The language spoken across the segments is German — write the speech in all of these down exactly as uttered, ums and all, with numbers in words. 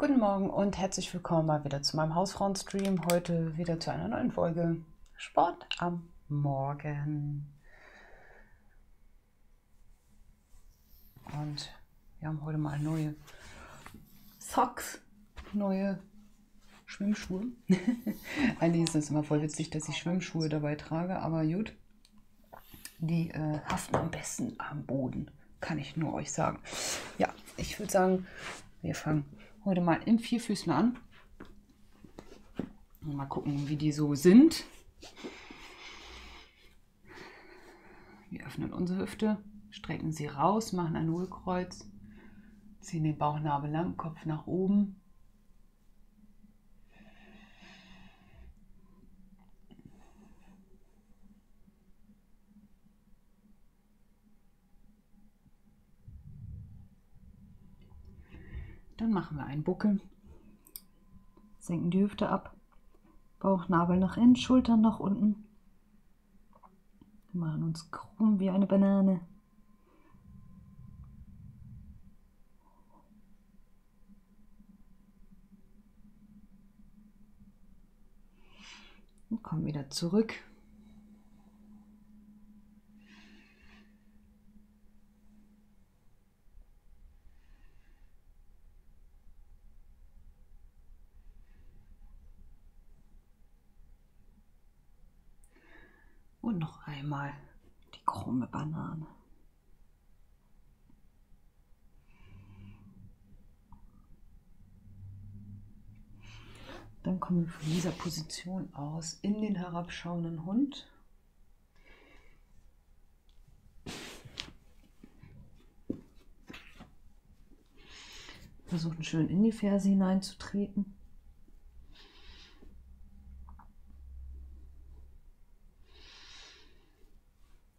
Guten Morgen und herzlich willkommen mal wieder zu meinem Hausfrauen-Stream. Heute wieder zu einer neuen Folge Sport am Morgen. Und wir haben heute mal neue Socks, neue Schwimmschuhe. Eigentlich ist es immer voll witzig, dass ich Schwimmschuhe dabei trage, aber gut, die äh, haften am besten am Boden, kann ich nur euch sagen. Ja, ich würde sagen, wir fangen heute mal im Vierfüßler an. Mal gucken, wie die so sind. Wir öffnen unsere Hüfte, strecken sie raus, machen ein Hohlkreuz, ziehen den Bauchnabel lang, Kopf nach oben. Dann machen wir einen Buckel, senken die Hüfte ab, Bauchnabel nach innen, Schultern nach unten. Wir machen uns krumm wie eine Banane. Und kommen wieder zurück. Und noch einmal die krumme Banane. Dann kommen wir von dieser Position aus in den herabschauenden Hund. Versuchen schön in die Ferse hineinzutreten.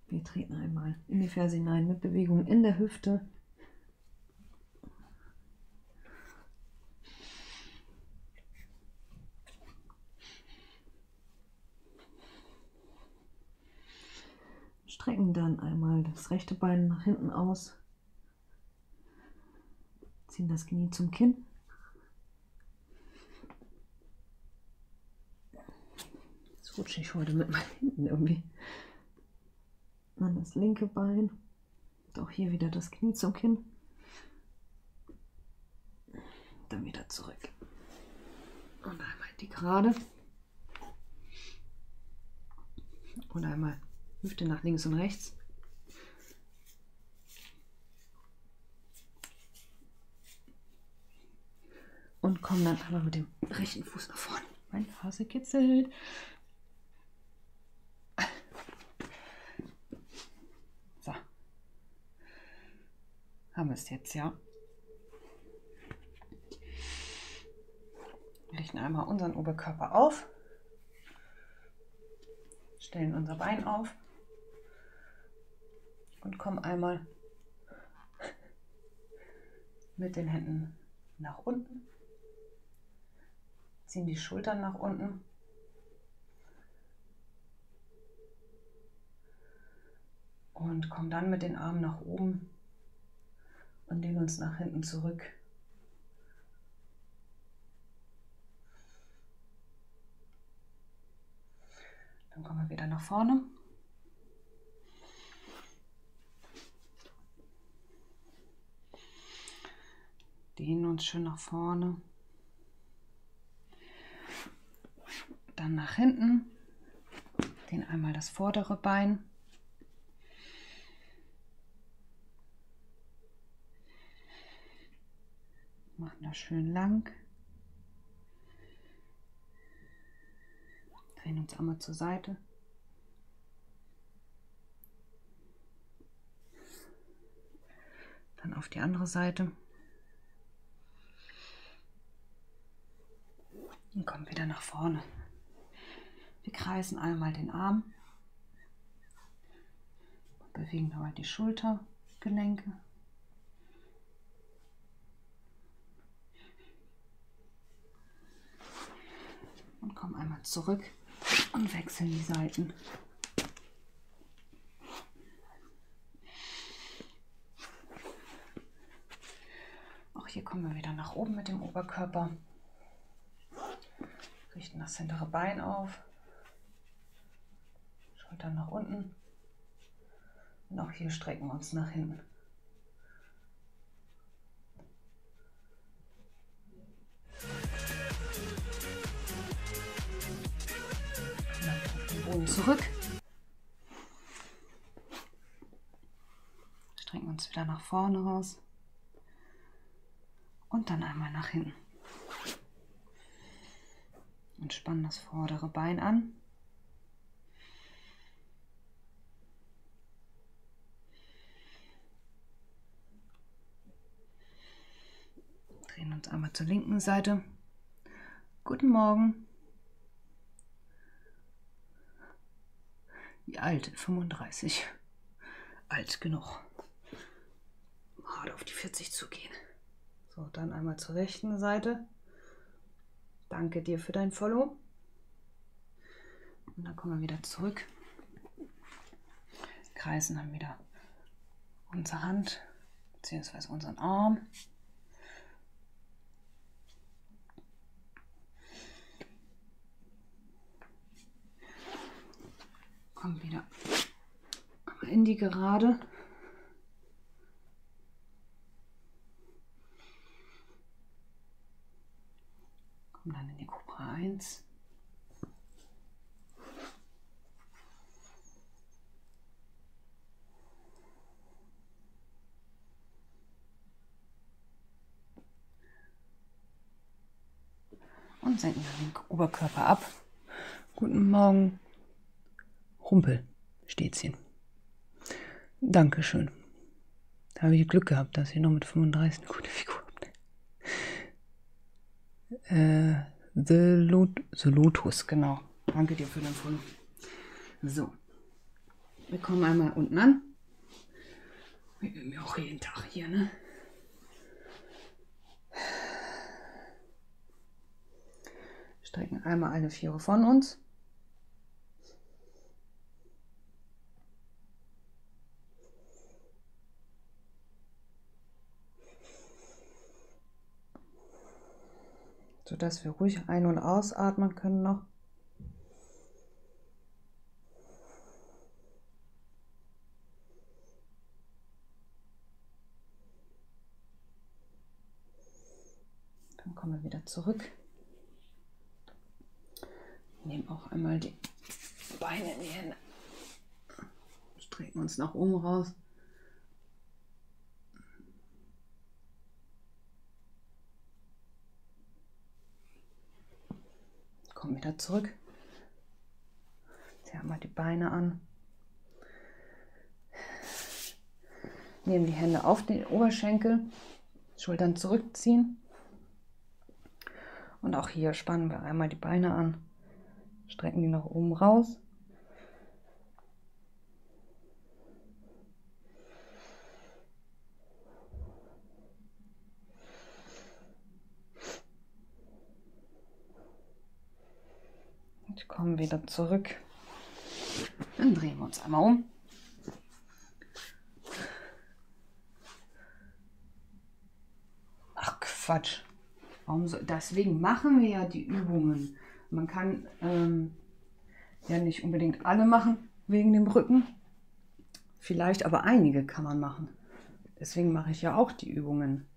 Wir treten einmal in die Ferse hinein mit Bewegung in der Hüfte. Strecken dann einmal das rechte Bein nach hinten aus. Ziehen das Knie zum Kinn. Jetzt rutsche ich heute mit meinen Händen irgendwie. Dann das linke Bein und auch hier wieder das Knie zum Kinn, dann wieder zurück und einmal die Gerade und einmal Hüfte nach links und rechts. Und kommen dann einmal mit dem rechten Fuß nach vorne. Mein Hase kitzelt. Haben wir es jetzt, ja. Wir richten einmal unseren Oberkörper auf, stellen unser Bein auf und kommen einmal mit den Händen nach unten, ziehen die Schultern nach unten, und kommen dann mit den Armen nach oben und lehnen uns nach hinten zurück. Dann kommen wir wieder nach vorne. Dehnen uns schön nach vorne. Dann nach hinten. Dehnen einmal das vordere Bein. Machen das schön lang. Drehen uns einmal zur Seite. Dann auf die andere Seite. Und kommen wieder nach vorne. Wir kreisen einmal den Arm. Und bewegen dabei die Schultergelenke. Und kommen einmal zurück und wechseln die Seiten. Auch hier kommen wir wieder nach oben mit dem Oberkörper. Richten das hintere Bein auf. Schultern nach unten. Und auch hier strecken wir uns nach hinten. Boden zurück. Strecken uns wieder nach vorne raus. Und dann einmal nach hinten. Und spannen das vordere Bein an. Drehen uns einmal zur linken Seite. Guten Morgen. Die alte fünfunddreißig. Alt genug. Hart auf die vierzig zu gehen. So, dann einmal zur rechten Seite. Danke dir für dein Follow. Und dann kommen wir wieder zurück. Kreisen dann wieder unsere Hand bzw. unseren Arm. Kommen wieder in die Gerade. Kommen dann in die Cobra eins. Und senken den Oberkörper ab. Guten Morgen. Rumpel, Stätzchen. Dankeschön. Da habe ich Glück gehabt, dass ich noch mit fünfunddreißig eine gute Figur habe. Äh, the, Lot the Lotus, genau. Danke dir für den Follow. So. Wir kommen einmal unten an. Wir üben ja auch jeden Tag hier, ne? Strecken einmal alle Viere von uns. Dass wir ruhig ein- und ausatmen können noch. Dann kommen wir wieder zurück. Nehmen auch einmal die Beine in die Hände. Strecken uns nach oben raus. Kommen wieder zurück. Ziehen wir mal die Beine an. Nehmen die Hände auf den Oberschenkel, Schultern zurückziehen. Und auch hier spannen wir einmal die Beine an, strecken die nach oben raus. Kommen wieder zurück. Dann drehen wir uns einmal um. Ach Quatsch. Warum so? Deswegen machen wir ja die Übungen. Man kann ähm, ja nicht unbedingt alle machen wegen dem Rücken. Vielleicht aber einige kann man machen. Deswegen mache ich ja auch die Übungen.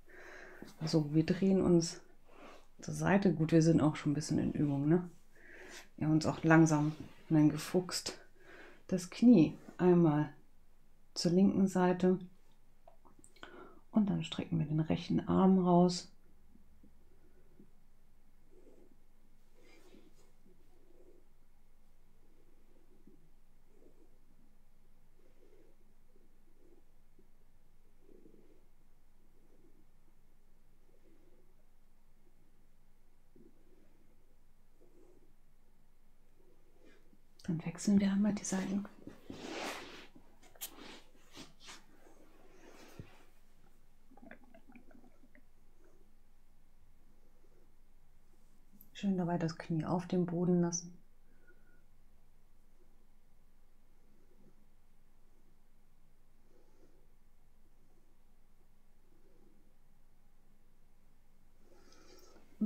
Also wir drehen uns zur Seite. Gut, wir sind auch schon ein bisschen in Übung, ne? Wir haben uns auch langsam hineingefuchst. Das Knie einmal zur linken Seite und dann strecken wir den rechten Arm raus. Dann wechseln wir einmal die Seiten. Schön dabei das Knie auf dem Boden lassen.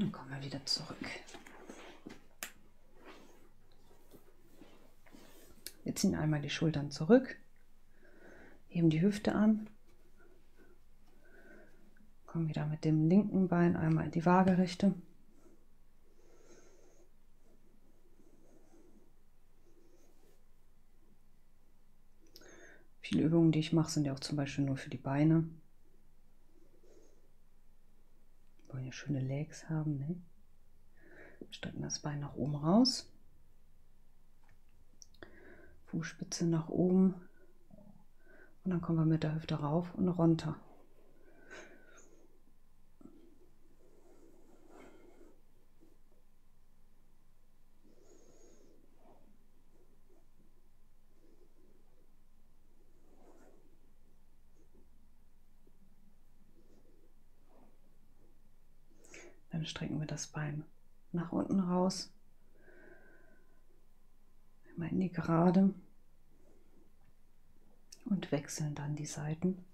Und dann kommen wir wieder zurück. Wir ziehen einmal die Schultern zurück, heben die Hüfte an, kommen wieder mit dem linken Bein einmal in die Waagerechte. Viele Übungen, die ich mache, sind ja auch zum Beispiel nur für die Beine. Wir wollen ja schöne Legs haben, ne? Wir strecken das Bein nach oben raus. Fußspitze nach oben. Und dann kommen wir mit der Hüfte rauf und runter. Dann strecken wir das Bein nach unten raus, einmal in die Gerade und wechseln dann die Seiten.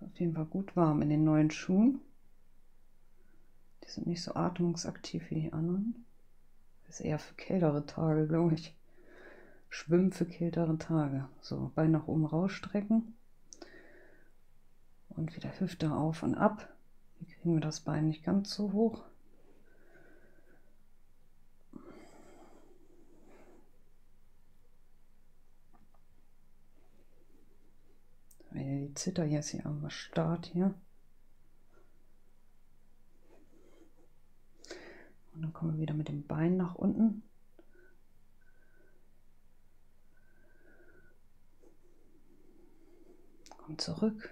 Auf jeden Fall gut warm in den neuen Schuhen. Die sind nicht so atmungsaktiv wie die anderen. Das ist eher für kältere Tage, glaube ich. Schwimmen für kältere Tage. So, Bein nach oben rausstrecken und wieder Hüfte auf und ab. Hier kriegen wir das Bein nicht ganz so hoch. Die Zither hier ist hier am Start hier. Und dann kommen wir wieder mit dem Bein nach unten. Zurück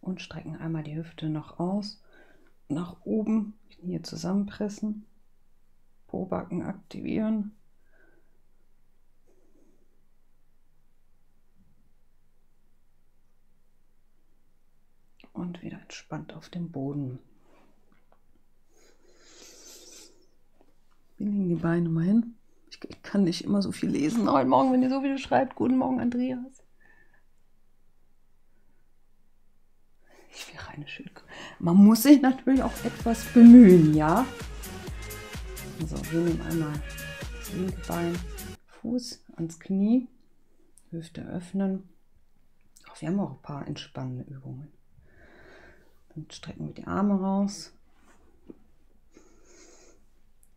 und strecken einmal die Hüfte noch aus, nach oben, Knie zusammenpressen, Pobacken aktivieren. Und wieder entspannt auf dem Boden. Wir legen die Beine mal hin. Ich kann nicht immer so viel lesen. Heute Morgen, wenn ihr so viel schreibt, guten Morgen, Andreas. Man muss sich natürlich auch etwas bemühen, ja? Also wir nehmen einmal das linke Bein, Fuß ans Knie, Hüfte öffnen. Auch wir haben auch ein paar entspannende Übungen. Dann strecken wir die Arme raus,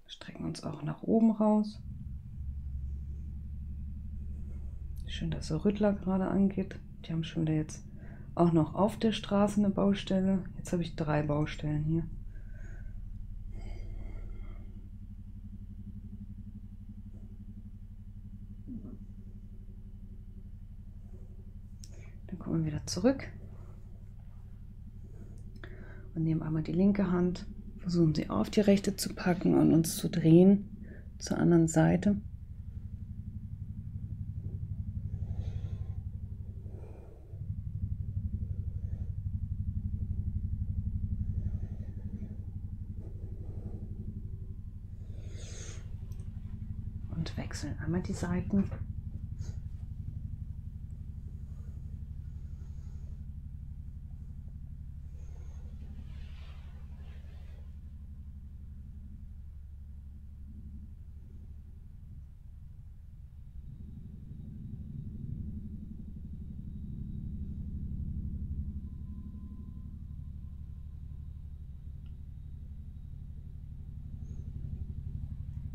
strecken uns auch nach oben raus. Schön, dass der Rüttler gerade angeht. Die haben schon wieder jetzt auch noch auf der Straße eine Baustelle. Jetzt habe ich drei Baustellen hier. Dann kommen wir wieder zurück und nehmen einmal die linke Hand, versuchen sie auf die rechte zu packen und uns zu drehen zur anderen Seite. Wechseln einmal die Seiten.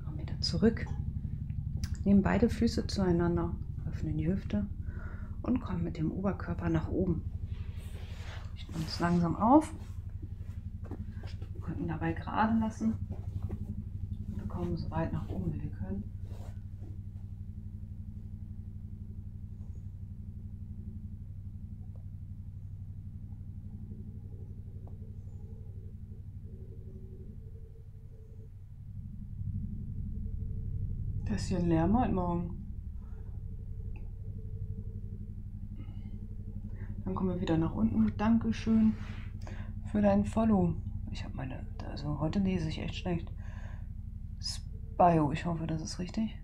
Kommen wir da zurück. Nehmen beide Füße zueinander, öffnen die Hüfte und kommen mit dem Oberkörper nach oben. Richten uns langsam auf, Rücken dabei gerade lassen. Wir kommen so weit nach oben wie wir können. Bisschen Lärm heute Morgen. Dann kommen wir wieder nach unten. Dankeschön für dein Follow. Ich habe meine, also heute lese ich echt schlecht. Spio, ich hoffe, das ist richtig.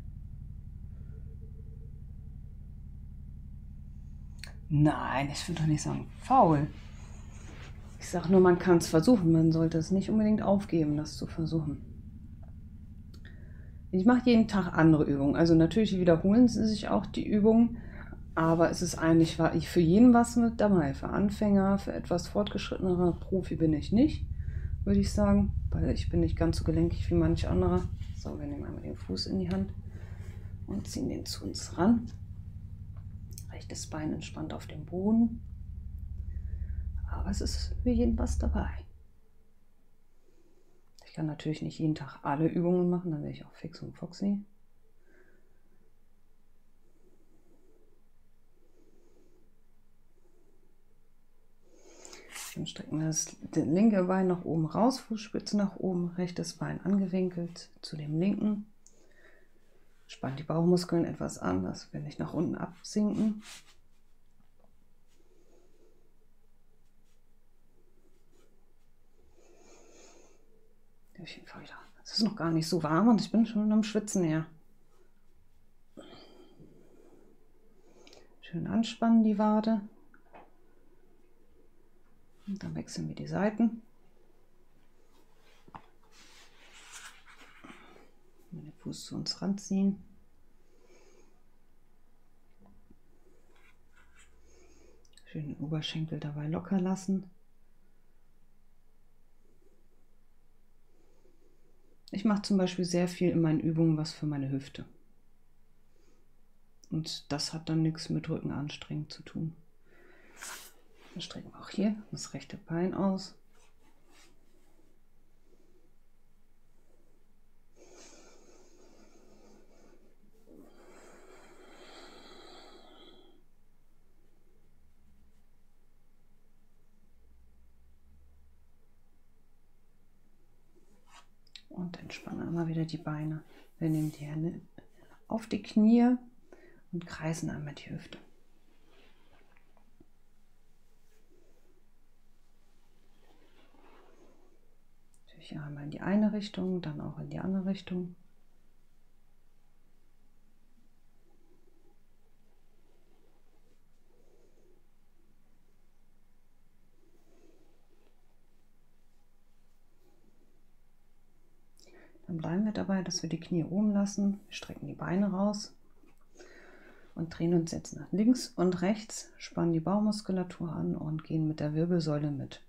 Nein, ich würde doch nicht sagen faul. Ich sage nur, man kann es versuchen. Man sollte es nicht unbedingt aufgeben, das zu versuchen. Ich mache jeden Tag andere Übungen. Also natürlich wiederholen sich auch die Übungen, aber es ist eigentlich für jeden was mit dabei. Für Anfänger, für etwas fortgeschrittenerer Profi bin ich nicht, würde ich sagen, weil ich bin nicht ganz so gelenkig wie manch anderer. So, wir nehmen einmal den Fuß in die Hand und ziehen den zu uns ran. Rechtes Bein entspannt auf dem Boden. Aber es ist für jeden was dabei. Ich kann natürlich nicht jeden Tag alle Übungen machen, dann wäre ich auch fix und foxy. Dann strecken wir das linke Bein nach oben raus, Fußspitze nach oben, rechtes Bein angewinkelt zu dem linken. Spannt die Bauchmuskeln etwas an, dass wir nicht nach unten absinken. Es ist noch gar nicht so warm und ich bin schon am Schwitzen her. Schön anspannen die Wade. Und dann wechseln wir die Seiten. Den Fuß zu uns ranziehen. Schön den Oberschenkel dabei locker lassen. Ich mache zum Beispiel sehr viel in meinen Übungen was für meine Hüfte. Und das hat dann nichts mit Rücken anstrengend zu tun. Dann strecken wir auch hier das rechte Bein aus. Und entspannen einmal wieder die Beine. Wir nehmen die Hände auf die Knie und kreisen einmal die Hüfte. Natürlich einmal in die eine Richtung, dann auch in die andere Richtung. Dann bleiben wir dabei, dass wir die Knie oben lassen, strecken die Beine raus und drehen uns jetzt nach links und rechts, spannen die Bauchmuskulatur an und gehen mit der Wirbelsäule mit.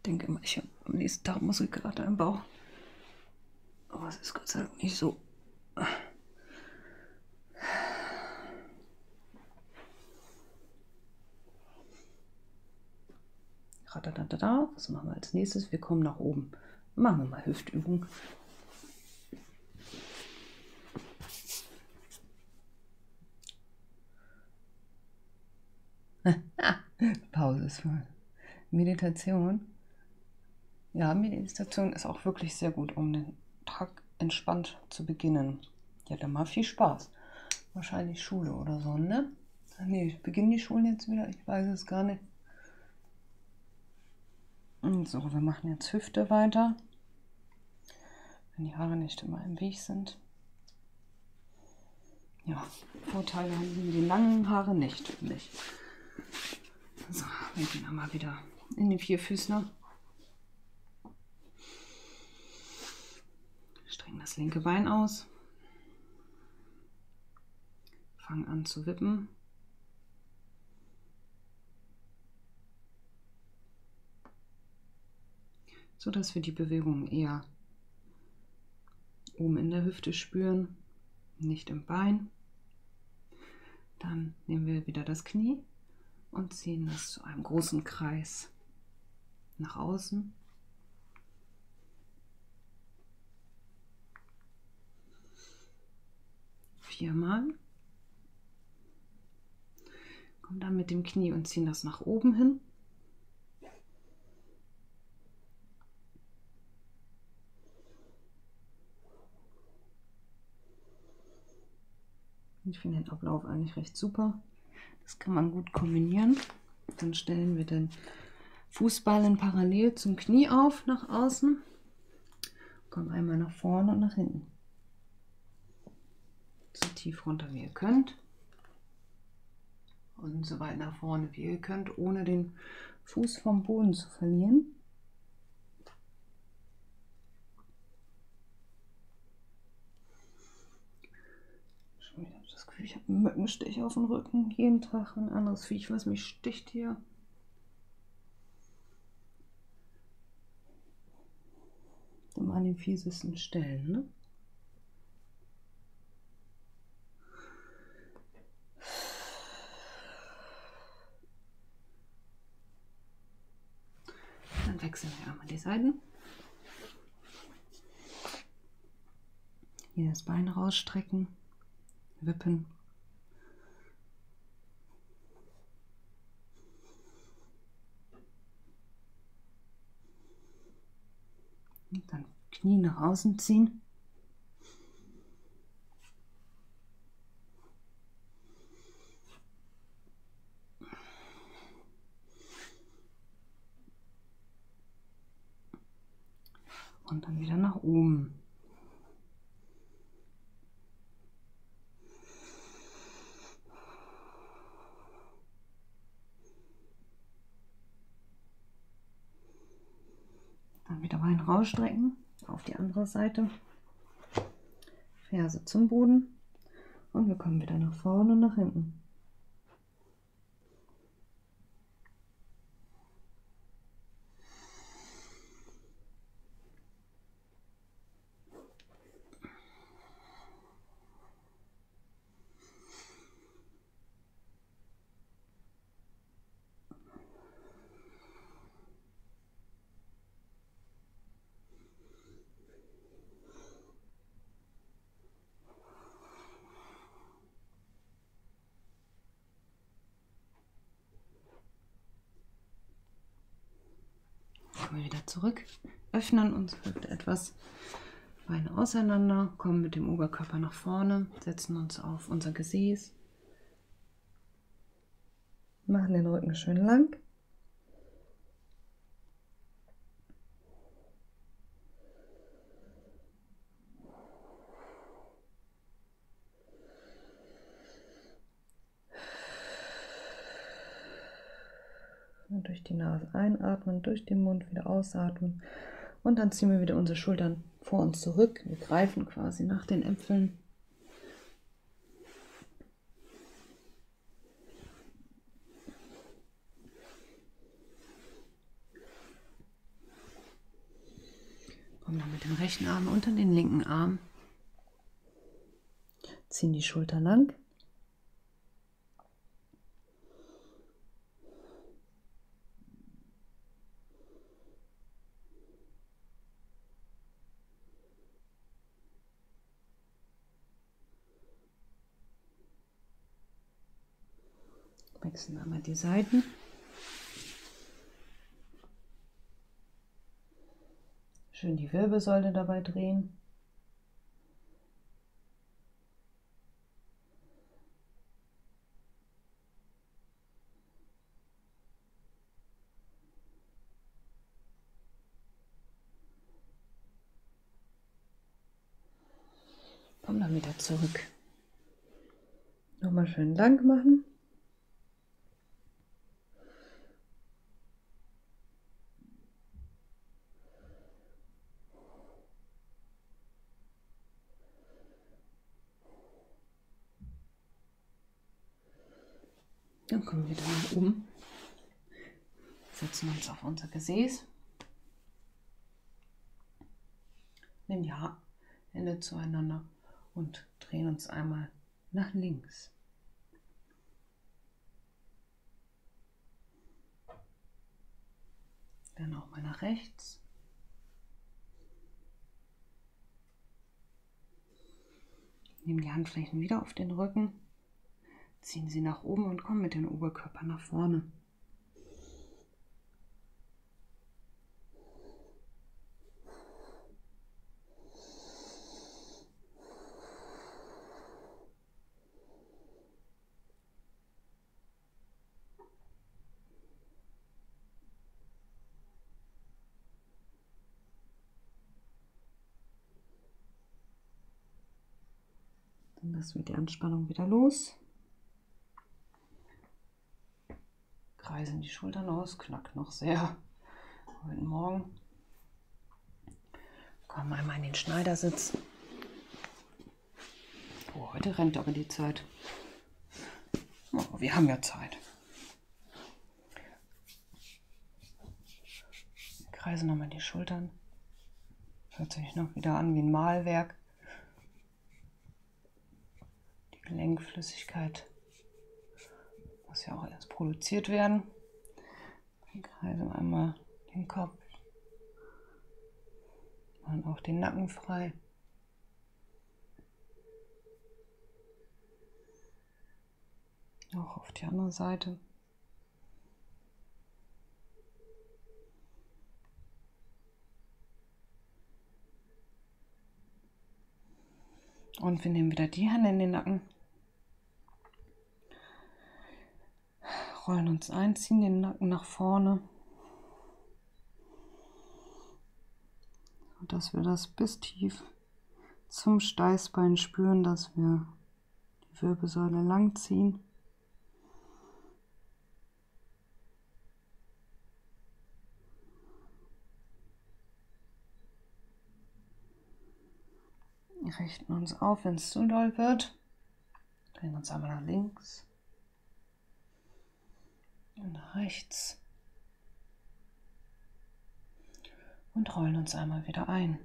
Ich denke immer, ich habe am nächsten Tag Muskelkater im Bauch. Aber es ist Gott sei Dank nicht so. Ratatatata. Was machen wir als nächstes? Wir kommen nach oben. Machen wir mal Hüftübung. Pause ist voll. Meditation. Ja, Meditation ist auch wirklich sehr gut, um den Tag entspannt zu beginnen. Ja, dann mal viel Spaß. Wahrscheinlich Schule oder so, ne? Ne, beginnen die Schulen jetzt wieder? Ich weiß es gar nicht. Und so, wir machen jetzt Hüfte weiter. Wenn die Haare nicht immer im Weg sind. Ja, Vorteile haben die langen Haare nicht, finde ich. So, wir gehen einmal wieder in den Vierfüßler. Strecken das linke Bein aus. Fangen an zu wippen. So dass wir die Bewegung eher oben in der Hüfte spüren, nicht im Bein. Dann nehmen wir wieder das Knie und ziehen das zu einem großen Kreis nach außen. Viermal. Und dann mit dem Knie und ziehen das nach oben hin. Ich finde den Ablauf eigentlich recht super. Das kann man gut kombinieren. Dann stellen wir den Fußballen parallel zum Knie auf, nach außen. Kommen einmal nach vorne und nach hinten. So tief runter wie ihr könnt. Und so weit nach vorne wie ihr könnt, ohne den Fuß vom Boden zu verlieren. Ich habe einen Mückenstich auf dem Rücken, jeden Tag ein anderes Viech, was mich sticht hier. Immer an den fiesesten Stellen, ne? Dann wechseln wir einmal die Seiten. Hier das Bein rausstrecken. Wippen. Und dann Knie nach außen ziehen. Und dann wieder nach oben. Ausstrecken auf die andere Seite, Ferse zum Boden und wir kommen wieder nach vorne und nach hinten. Wieder zurück, öffnen uns etwas Beine auseinander, kommen mit dem Oberkörper nach vorne, setzen uns auf unser Gesäß, machen den Rücken schön lang. Durch die Nase einatmen, durch den Mund wieder ausatmen und dann ziehen wir wieder unsere Schultern vor uns zurück. Wir greifen quasi nach den Äpfeln. Kommen dann mit dem rechten Arm unter den linken Arm. Ziehen die Schultern lang. Wechseln einmal die Seiten. Schön die Wirbelsäule dabei drehen. Komm dann wieder zurück. Nochmal schön lang machen. Dann kommen wir wieder nach oben, setzen uns auf unser Gesäß, nehmen die Hände zueinander und drehen uns einmal nach links. Dann auch mal nach rechts. Nehmen die Handflächen wieder auf den Rücken. Ziehen Sie nach oben und kommen mit dem Oberkörper nach vorne. Dann lassen wir die Anspannung wieder los. Kreisen die Schultern aus, knackt noch sehr. Guten Morgen. Kommen einmal in den Schneidersitz. Oh, heute rennt aber die Zeit. Oh, wir haben ja Zeit. Kreisen nochmal die Schultern. Hört sich noch wieder an wie ein Mahlwerk. Gelenkflüssigkeit muss ja auch erst produziert werden. Dann kreisen einmal den Kopf und auch den Nacken frei. Auch auf die andere Seite. Und wir nehmen wieder die Hände in den Nacken. Rollen uns ein, ziehen den Nacken nach vorne, sodass wir das bis tief zum Steißbein spüren, dass wir die Wirbelsäule lang ziehen. Wir richten uns auf, wenn es zu doll wird. Drehen uns einmal nach links. Und nach rechts und rollen uns einmal wieder ein.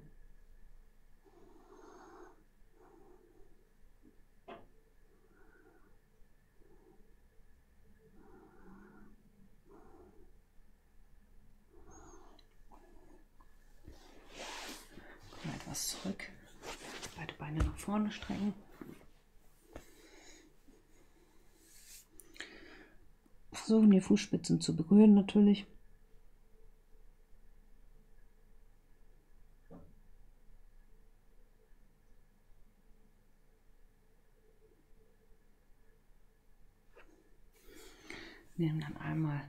Kommen etwas zurück, beide Beine nach vorne strecken. Versuchen die Fußspitzen zu berühren natürlich. Nehmen dann einmal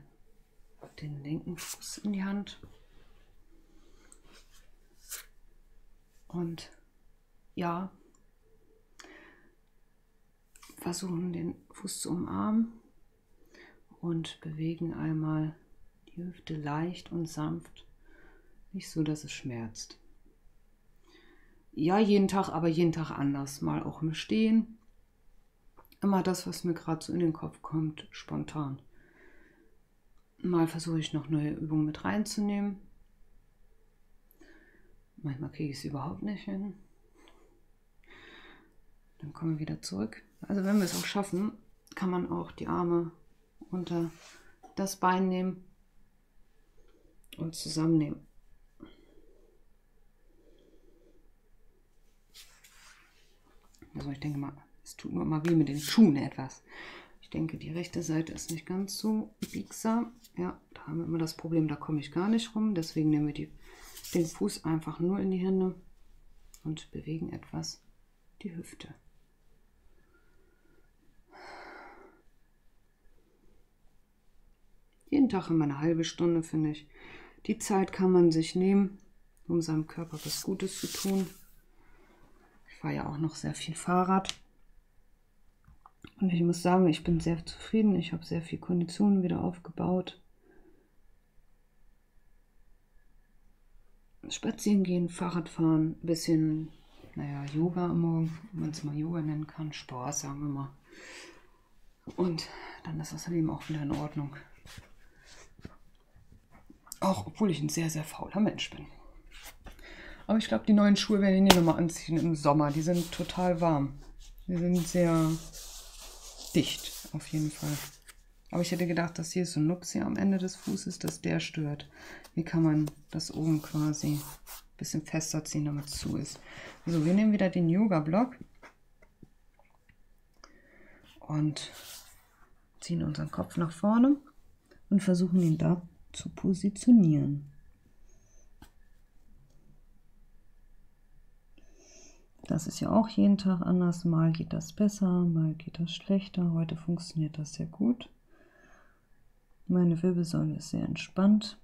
den linken Fuß in die Hand und ja, versuchen den Fuß zu umarmen. Und bewegen einmal die Hüfte leicht und sanft, nicht so, dass es schmerzt. Ja, jeden Tag, aber jeden Tag anders. Mal auch im Stehen. Immer das, was mir gerade so in den Kopf kommt, spontan. Mal versuche ich noch neue Übungen mit reinzunehmen. Manchmal kriege ich es überhaupt nicht hin. Dann kommen wir wieder zurück. Also wenn wir es auch schaffen, kann man auch die Arme unter das Bein nehmen und zusammennehmen. Also ich denke mal, es tut mir immer weh mit den Schuhen etwas. Ich denke, die rechte Seite ist nicht ganz so biegsam. Ja, da haben wir immer das Problem, da komme ich gar nicht rum. Deswegen nehmen wir die, den Fuß einfach nur in die Hände und bewegen etwas die Hüfte. Jeden Tag immer eine halbe Stunde, finde ich. Die Zeit kann man sich nehmen, um seinem Körper was Gutes zu tun. Ich fahre ja auch noch sehr viel Fahrrad. Und ich muss sagen, ich bin sehr zufrieden. Ich habe sehr viel Konditionen wieder aufgebaut. Spazieren gehen, Fahrradfahren, ein bisschen, naja, Yoga am Morgen, wenn man es mal Yoga nennen kann. Sport, sagen wir mal. Und dann ist das Leben auch wieder in Ordnung. Auch obwohl ich ein sehr, sehr fauler Mensch bin. Aber ich glaube, die neuen Schuhe werde ich hier nochmal anziehen im Sommer. Die sind total warm. Die sind sehr dicht, auf jeden Fall. Aber ich hätte gedacht, dass hier so ein Nups hier am Ende des Fußes, dass der stört. Hier kann man das oben quasi ein bisschen fester ziehen, damit es zu ist. So, wir nehmen wieder den Yoga-Block. und ziehen unseren Kopf nach vorne und versuchen ihn da zu positionieren. Das ist ja auch jeden Tag anders. Mal geht das besser, mal geht das schlechter. Heute funktioniert das sehr gut. Meine Wirbelsäule ist sehr entspannt.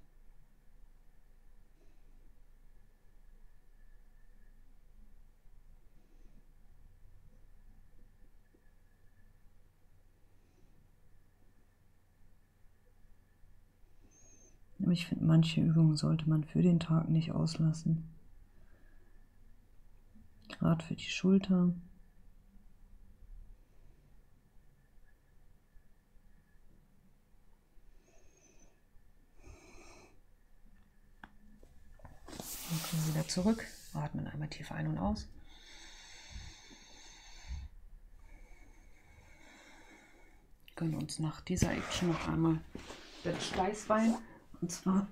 Ich finde, manche Übungen sollte man für den Tag nicht auslassen. Gerade für die Schulter. Dann kommen wir wieder zurück, atmen einmal tief ein und aus. Wir können uns nach dieser Action noch einmal das Steißbein, und zwar,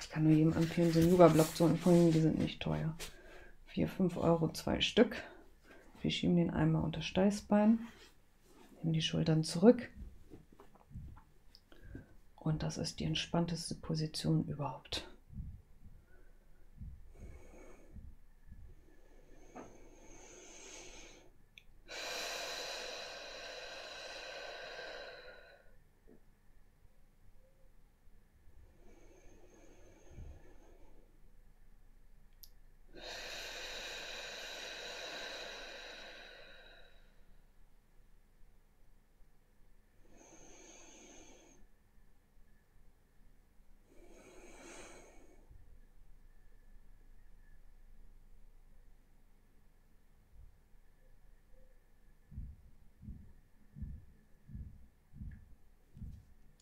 ich kann nur jedem empfehlen, so einen Yoga-Block zu empfehlen, die sind nicht teuer. vier, fünf Euro, zwei Stück. Wir schieben den einmal unter Steißbein, nehmen die Schultern zurück. Und das ist die entspannteste Position überhaupt.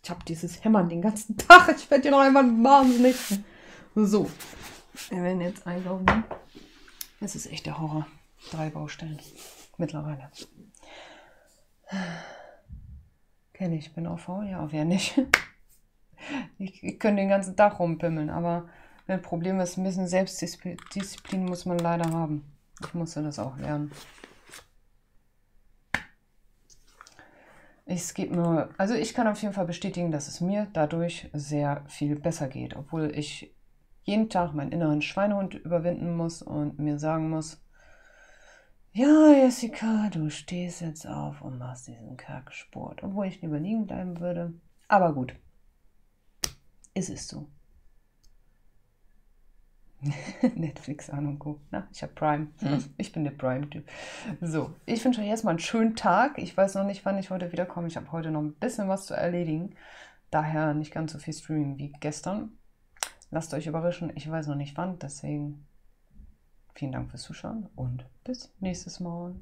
Ich habe dieses Hämmern den ganzen Tag. Ich werde hier noch einmal wahnsinnig. So, wir werden jetzt einlaufen. Es ist echt der Horror. Drei Baustellen mittlerweile. Kenne ich, bin auch faul. Ja, wer nicht? Ich, ich könnte den ganzen Tag rumpimmeln, aber das Problem ist, ein bisschen Selbstdisziplin muss man leider haben. Ich musste das auch lernen. Es geht mir, also ich kann auf jeden Fall bestätigen, dass es mir dadurch sehr viel besser geht, obwohl ich jeden Tag meinen inneren Schweinehund überwinden muss und mir sagen muss, ja Jessica, du stehst jetzt auf und machst diesen Kacksport, obwohl ich lieber liegen bleiben würde. Aber gut, es ist so. Netflix an und Co. Na, ich habe Prime. Ich bin der Prime-Typ. So, ich wünsche euch erstmal einen schönen Tag. Ich weiß noch nicht, wann ich heute wiederkomme. Ich habe heute noch ein bisschen was zu erledigen. Daher nicht ganz so viel Streaming wie gestern. Lasst euch überraschen. Ich weiß noch nicht wann. Deswegen vielen Dank fürs Zuschauen und bis nächstes Mal.